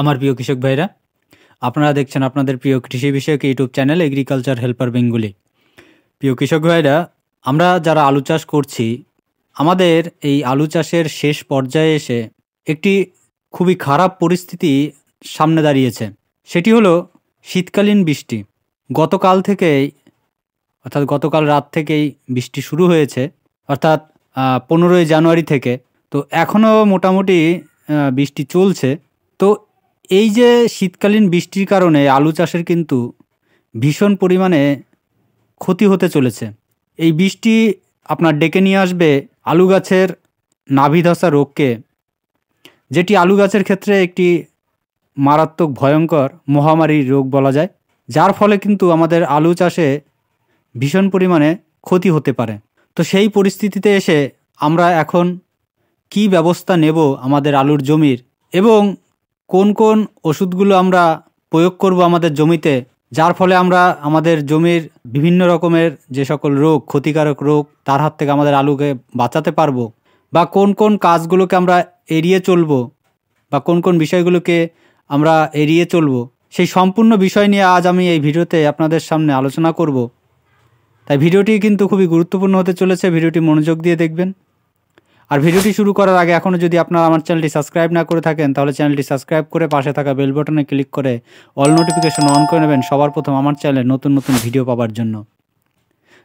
আমার প্রিয় কৃষক ভাইরা, আপনারা দেখছেন আপনাদের প্রিয় কৃষি বিষয়ক YouTube channel agriculture helper Bengali. প্রিয় কৃষক ভাইরা, আমরা যারা আলু চাষ করছি, আমাদের এই আলু চাষের শেষ পর্যায়ে এসে একটি খুবই খারাপ পরিস্থিতি সামনে দাঁড়িয়েছে। সেটি হলো শীতকালীন বৃষ্টি। গতকাল থেকেই অর্থাৎ গতকাল রাত থেকেই বৃষ্টি শুরু হয়েছে, অর্থাৎ 15 জানুয়ারি থেকে। তো এখনও মোটামুটি বৃষ্টি চলছে। তো এই যে শীতকালীন বৃষ্টির কারণে আলু চাষের কিন্তু ভীষণ পরিমাণে ক্ষতি হতে চলেছে। এই বৃষ্টি আপনার ডেকে নিয়ে আসবে আলু গাছের নাভিধসা রোগকে, যেটি আলু গাছের ক্ষেত্রে একটি মারাত্মক ভয়ঙ্কর মহামারী রোগ বলা যায়, যার ফলে কিন্তু আমাদের আলু চাষে ভীষণ পরিমাণে ক্ষতি হতে পারে। তো সেই পরিস্থিতিতে এসে আমরা এখন কি ব্যবস্থা নেব আমাদের আলুর জমির, এবং কোন কোন ওষুধগুলো আমরা প্রয়োগ করব আমাদের জমিতে, যার ফলে আমরা আমাদের জমির বিভিন্ন রকমের যে সকল রোগ, ক্ষতিকারক রোগ, তার হাত থেকে আমাদের আলুকে বাঁচাতে পারবো, বা কোন কোন কাজগুলোকে আমরা এড়িয়ে চলবো, বা কোন কোন বিষয়গুলোকে আমরা এড়িয়ে চলবো, সেই সম্পূর্ণ বিষয় নিয়ে আজ আমি এই ভিডিওতে আপনাদের সামনে আলোচনা করব। তাই ভিডিওটি কিন্তু খুবই গুরুত্বপূর্ণ হতে চলেছে, ভিডিওটি মনোযোগ দিয়ে দেখবেন। আর ভিডিওটি শুরু করার আগে এখনও যদি আপনারা আমার চ্যানেলটি সাবস্ক্রাইব না করে থাকেন, তাহলে চ্যানেলটি সাবস্ক্রাইব করে পাশে থাকা বেল বাটনে ক্লিক করে অল নোটিফিকেশন অন করে নেবেন সবার প্রথম আমার চ্যানেলে নতুন নতুন ভিডিও পাওয়ার জন্য।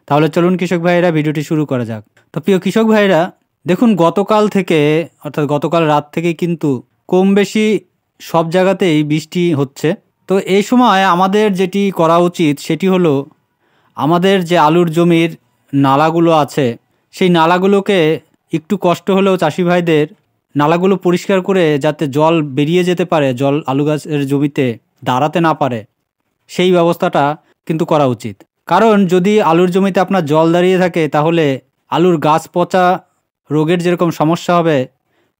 তাহলে চলুন কৃষক ভাইয়েরা, ভিডিওটি শুরু করা যাক। তো প্রিয় কৃষক ভাইয়েরা, দেখুন গতকাল থেকে অর্থাৎ গতকাল রাত থেকেই কিন্তু কম বেশি সব জায়গাতেই বৃষ্টি হচ্ছে। তো এই সময় আমাদের যেটি করা উচিত সেটি হলো, আমাদের যে আলুর জমির নালাগুলো আছে, সেই নালাগুলোকে একটু কষ্ট হলেও চাষি ভাইদের নালাগুলো পরিষ্কার করে, যাতে জল বেরিয়ে যেতে পারে, জল আলু গাছের জমিতে দাঁড়াতে না পারে, সেই ব্যবস্থাটা কিন্তু করা উচিত। কারণ যদি আলুর জমিতে আপনার জল দাঁড়িয়ে থাকে, তাহলে আলুর গাছ পচা রোগের যেরকম সমস্যা হবে,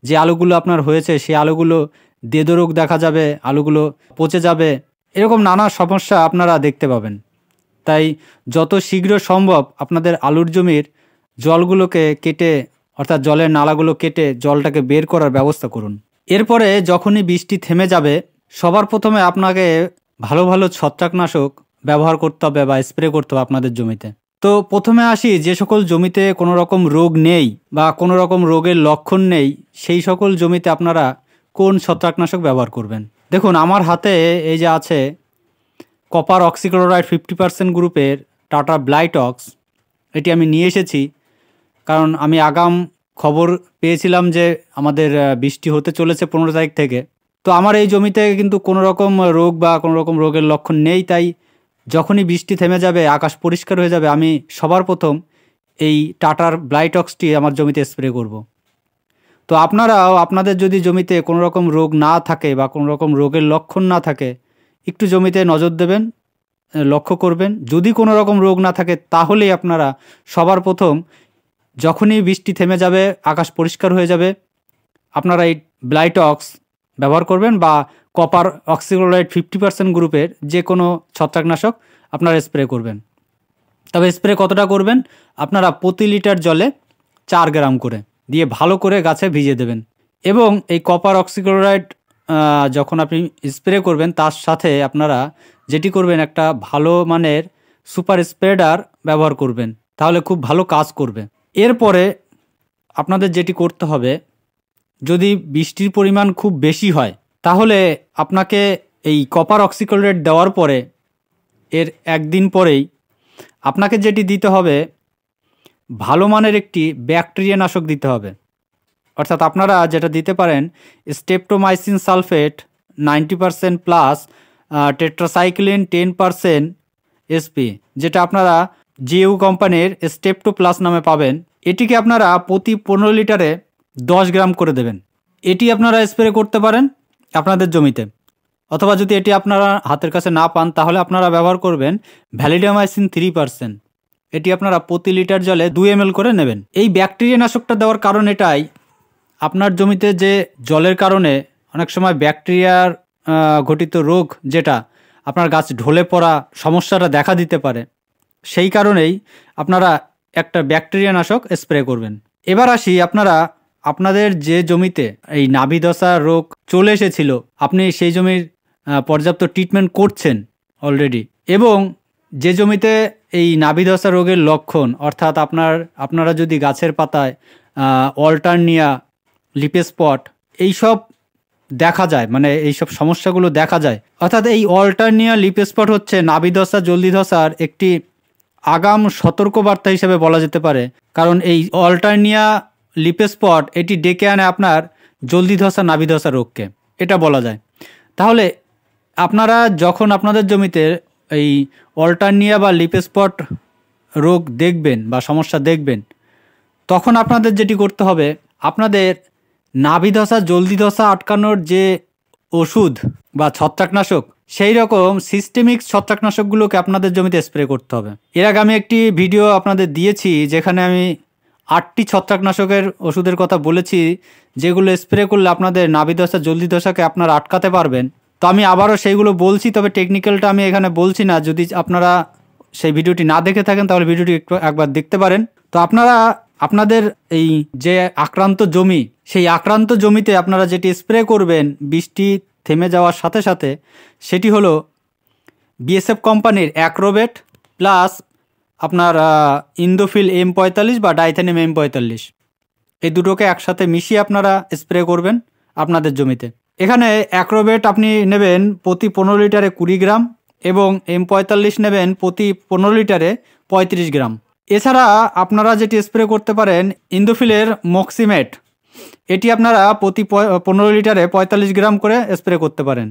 যে আলুগুলো আপনার হয়েছে সেই আলুগুলো দেদো রোগ দেখা যাবে, আলুগুলো পচে যাবে, এরকম নানা সমস্যা আপনারা দেখতে পাবেন। তাই যত শীঘ্র সম্ভব আপনাদের আলুর জমির জলগুলোকে কেটে, অর্থাৎ জলের নালাগুলো কেটে জলটাকে বের করার ব্যবস্থা করুন। এরপরে যখনই বৃষ্টি থেমে যাবে, সবার প্রথমে আপনাকে ভালো ভালো ছত্রাকনাশক ব্যবহার করতে হবে বা স্প্রে করতে হবে আপনাদের জমিতে। তো প্রথমে আসি যে সকল জমিতে কোনো রকম রোগ নেই বা কোনো রকম রোগের লক্ষণ নেই, সেই সকল জমিতে আপনারা কোন ছত্রাকনাশক ব্যবহার করবেন। দেখুন আমার হাতে এই যে আছে কপার অক্সিক্লোরাইড 50% গ্রুপের টাটা ব্লাইটক্স, এটি আমি নিয়ে এসেছি। কারণ আমি আগাম খবর পেয়েছিলাম যে আমাদের বৃষ্টি হতে চলেছে 15 তারিখ থেকে। তো আমার এই জমিতে কিন্তু কোনো রকম রোগ বা কোনো রকম রোগের লক্ষণ নেই। তাই যখনই বৃষ্টি থেমে যাবে, আকাশ পরিষ্কার হয়ে যাবে, আমি সবার প্রথম এই টাটার ব্লাইটক্সটি আমার জমিতে স্প্রে করব। তো আপনারাও আপনাদের যদি জমিতে কোনো রকম রোগ না থাকে বা কোনো রকম রোগের লক্ষণ না থাকে, একটু জমিতে নজর দেবেন, লক্ষ্য করবেন। যদি কোনো রকম রোগ না থাকে, তাহলেই আপনারা সবার প্রথম যখনই বৃষ্টি থেমে যাবে, আকাশ পরিষ্কার হয়ে যাবে, আপনারা এই ব্লাইটক্স ব্যবহার করবেন বা কপার অক্সিক্লোরাইড 50% গ্রুপের যে কোনো ছত্রাকনাশক আপনারা স্প্রে করবেন। তবে স্প্রে কতটা করবেন? আপনারা প্রতি লিটার জলে 4 গ্রাম করে দিয়ে ভালো করে গাছে ভিজিয়ে দেবেন। এবং এই কপার অক্সিক্লোরাইড যখন আপনি স্প্রে করবেন, তার সাথে আপনারা যেটি করবেন, একটা ভালো মানের সুপার স্প্রেডার ব্যবহার করবেন, তাহলে খুব ভালো কাজ করবে। এরপরে আপনাদের যেটি করতে হবে, যদি বৃষ্টির পরিমাণ খুব বেশি হয়, তাহলে আপনাকে এই কপার অক্সিক্লোরাইড দেওয়ার পরে এর একদিন পরেই আপনাকে যেটি দিতে হবে, ভালো মানের একটি ব্যাকটেরিয়া নাশক দিতে হবে। অর্থাৎ আপনারা যেটা দিতে পারেন, streptomycin sulphate 90% plus tetracycline 10% SP, যেটা আপনারা জিউ কোম্পানির স্টেপটোপ্লাস নামে পাবেন। এটিকে আপনারা প্রতি 15 লিটারে 10 গ্রাম করে দেবেন। এটি আপনারা স্প্রে করতে পারেন আপনাদের জমিতে। অথবা যদি এটি আপনারা হাতের কাছে না পান, তাহলে আপনারা ব্যবহার করবেন ভ্যালিডামাইসিন 3%। এটি আপনারা প্রতি লিটার জলে 2 ml করে নেবেন। এই ব্যাকটেরিয়া নাশকটা দেওয়ার কারণ এটাই, আপনার জমিতে যে জলের কারণে অনেক সময় ব্যাকটেরিয়ার ঘটিত রোগ, যেটা আপনার গাছ ঢলে পড়া সমস্যাটা দেখা দিতে পারে, সেই কারণেই আপনারা একটা ব্যাকটেরিয়া নাশক স্প্রে করবেন। এবার আসি আপনারা আপনাদের যে জমিতে এই নাভিদশা রোগ চলে এসেছিল, আপনি সেই জমির পর্যাপ্ত ট্রিটমেন্ট করছেন অলরেডি, এবং যে জমিতে এই নাভিদশা রোগের লক্ষণ অর্থাৎ আপনারা যদি গাছের পাতায় অল্টারনিয়া, লিপেস্পট এইসব দেখা যায়, মানে এইসব সমস্যাগুলো দেখা যায়, অর্থাৎ এই অল্টারনিয়া, লিপেস্পট হচ্ছে নাভিদশা জলদিদশার একটি আগাম সতর্কবার্তা হিসেবে বলা যেতে পারে। কারণ এই অল্টারনিয়া, লিপেস্পট এটি ডেকে আনে আপনার জলদিদশা, নাভিদশা রোগকে, এটা বলা যায়। তাহলে আপনারা যখন আপনাদের জমিতে এই অল্টারনিয়া বা লিপেস্পট রোগ দেখবেন বা সমস্যা দেখবেন, তখন আপনাদের যেটি করতে হবে, আপনাদের নাভিদশা জলদিদশা আটকানোর যে ওষুধ বা ছত্রাকনাশক, সেই রকম সিস্টেমিক ছত্রাকনাশকগুলোকে আপনাদের জমিতে স্প্রে করতে হবে। এর আগে আমি একটি ভিডিও আপনাদের দিয়েছি যেখানে আমি 8টি ছত্রাকনাশকের ওষুধের কথা বলেছি যেগুলো স্প্রে করলে আপনাদের নাভিদশা জলদিদশাকে আপনারা আটকাতে পারবেন। তো আমি আবারও সেইগুলো বলছি, তবে টেকনিক্যালটা আমি এখানে বলছি না। যদি আপনারা সেই ভিডিওটি না দেখে থাকেন তাহলে ভিডিওটি একবার দেখতে পারেন। তো আপনারা আপনাদের এই যে আক্রান্ত জমি, সেই আক্রান্ত জমিতে আপনারা যেটি স্প্রে করবেন বৃষ্টি থেমে যাওয়ার সাথে সাথে, সেটি হলো বিএসএফ কোম্পানির অ্যাক্রোবেট প্লাস আপনার ইন্দোফিল M45 বা ডাইথেন M45, এই দুটোকে একসাথে মিশিয়ে আপনারা স্প্রে করবেন আপনাদের জমিতে। এখানে অ্যাক্রোবেট আপনি নেবেন প্রতি 15 লিটারে 20 গ্রাম এবং M45 নেবেন প্রতি 15 লিটারে 35 গ্রাম। এছাড়া আপনারা যেটি স্প্রে করতে পারেন ইন্দোফিলের ম্যাক্সিমেট, এটি আপনারা প্রতি 15 লিটারে 45 গ্রাম করে স্প্রে করতে পারেন।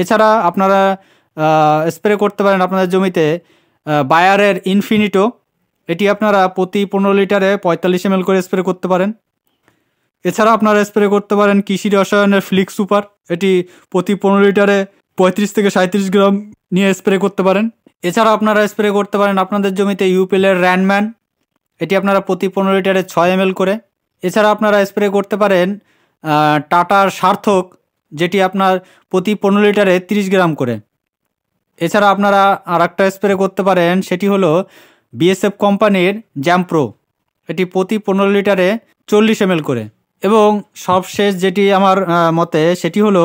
এছাড়া আপনারা স্প্রে করতে পারেন আপনাদের জমিতে বায়ারের ইনফিনিটো, এটি আপনারা প্রতি 15 লিটারে 45 ml করে স্প্রে করতে পারেন। এছাড়া আপনারা স্প্রে করতে পারেন কৃষি রসায়নের ফ্লিক সুপার, এটি প্রতি 15 লিটারে 35 থেকে 37 গ্রাম নিয়ে স্প্রে করতে পারেন। এছাড়া আপনারা স্প্রে করতে পারেন আপনাদের জমিতে ইউপিএলের র্যানম্যান, এটি আপনারা প্রতি 15 লিটারে 6 ml করে। এছাড়া আপনারা স্প্রে করতে পারেন টাটার সার্থক, যেটি আপনার প্রতি 15 লিটারে 30 গ্রাম করে। এছাড়া আপনারা আর একটা স্প্রে করতে পারেন, সেটি হলো বিএসএফ কোম্পানির জাম্প্র, এটি প্রতি 15 লিটারে 40 ml করে। এবং সবশেষ যেটি আমার মতে, সেটি হলো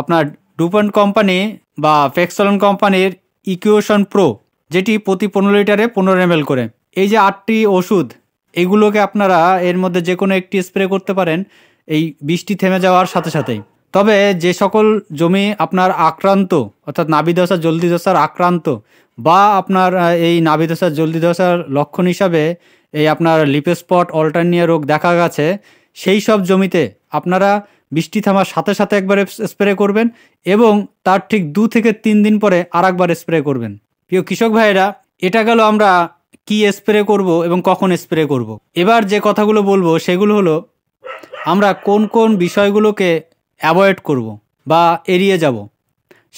আপনার ডুপন কোম্পানি বা ফেক্সলন কোম্পানির ইকুয়েশন প্রো, যেটি প্রতি 15 লিটারে 15 ml করে। এই যে 8টি ওষুধ, এগুলোকে আপনারা এর মধ্যে যে কোনো একটি স্প্রে করতে পারেন এই বৃষ্টি থেমে যাওয়ার সাথে সাথেই। তবে যে সকল জমি আপনার আক্রান্ত, অর্থাৎ নাভিদশা জলদিদশার আক্রান্ত, বা আপনার এই নাভিদশা জলদিদশার লক্ষণ হিসাবে এই আপনার লিপেস্পট, অল্টারনিয়া রোগ দেখা গেছে, সেই সব জমিতে আপনারা বৃষ্টি থামার সাথে সাথে একবার স্প্রে করবেন এবং তার ঠিক 2 থেকে 3 দিন পরে আর একবার স্প্রে করবেন। প্রিয় কৃষক ভাইয়েরা, এটা গেল আমরা কি স্প্রে করব এবং কখন স্প্রে করব। এবার যে কথাগুলো বলবো সেগুলো হলো আমরা কোন কোন বিষয়গুলোকে অ্যাভয়েড করব বা এড়িয়ে যাব।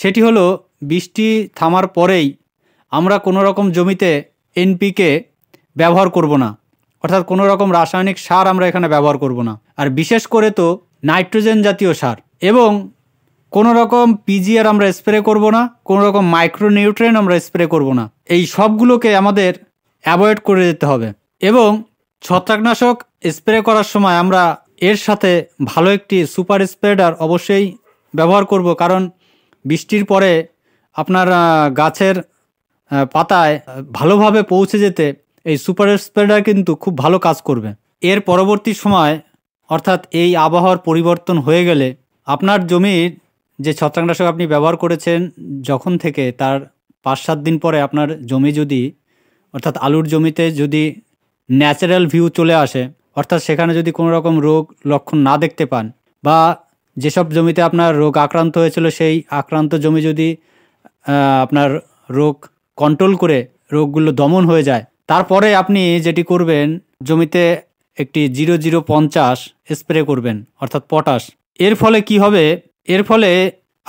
সেটি হলো বৃষ্টি থামার পরেই আমরা কোনো রকম জমিতে এনপিকে ব্যবহার করব না, অর্থাৎ কোনো রকম রাসায়নিক সার আমরা এখানে ব্যবহার করব না। আর বিশেষ করে তো নাইট্রোজেন জাতীয় সার, এবং কোনো রকম পিজিআর আমরা স্প্রে করব না, কোনো রকম মাইক্রোনিউট্রেন আমরা স্প্রে করব না। এই সবগুলোকে আমাদের অ্যাভয়েড করে দিতে হবে। এবং ছত্রাকনাশক স্প্রে করার সময় আমরা এর সাথে ভালো একটি সুপার স্প্রেডার অবশ্যই ব্যবহার করব, কারণ বৃষ্টির পরে আপনার গাছের পাতায় ভালোভাবে পৌঁছে যেতে এই সুপার স্প্রেডার কিন্তু খুব ভালো কাজ করবে। এর পরবর্তী সময়, অর্থাৎ এই আবহাওয়ার পরিবর্তন হয়ে গেলে আপনার জমির যে ছত্রাকনাশক আপনি ব্যবহার করেছেন যখন থেকে, তার 5-7 দিন পরে আপনার জমি যদি, অর্থাৎ আলুর জমিতে যদি ন্যাচারাল ভিউ চলে আসে, অর্থাৎ সেখানে যদি কোনো রকম রোগ লক্ষণ না দেখতে পান, বা যেসব জমিতে আপনার রোগ আক্রান্ত হয়েছিল সেই আক্রান্ত জমি যদি আপনার রোগ কন্ট্রোল করে রোগগুলো দমন হয়ে যায়, তারপরে আপনি যেটি করবেন, জমিতে একটি 0050 স্প্রে করবেন, অর্থাৎ পটাশ। এর ফলে কি হবে, এর ফলে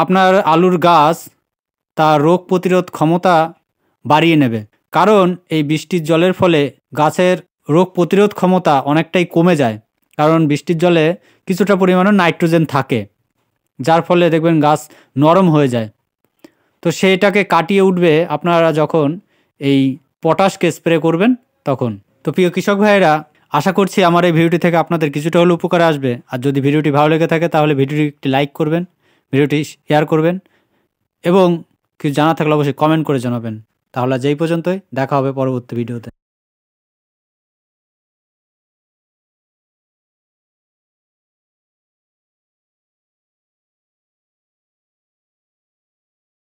আপনার আলুর গাছ তার রোগ প্রতিরোধ ক্ষমতা বাড়িয়ে নেবে। কারণ এই বৃষ্টির জলের ফলে গাছের রোগ প্রতিরোধ ক্ষমতা অনেকটাই কমে যায়, কারণ বৃষ্টির জলে কিছুটা পরিমাণে নাইট্রোজেন থাকে, যার ফলে দেখবেন গাছ নরম হয়ে যায়। তো সেটাকে কাটিয়ে উঠবে আপনারা যখন এই পটাশকে স্প্রে করবেন তখন। তো প্রিয় কৃষক ভাইয়েরা, আশা করছি আমার এই ভিডিওটি থেকে আপনাদের কিছুটা হলেও উপকার আসবে। আর যদি ভিডিওটি ভালো লেগে থাকে তাহলে ভিডিওটি একটি লাইক করবেন, ভিডিওটি শেয়ার করবেন এবং কিছু জানা থাকলে অবশ্যই কমেন্ট করে জানাবেন। তাহলে যেই পর্যন্তই, দেখা হবে পরবর্তী ভিডিওতে।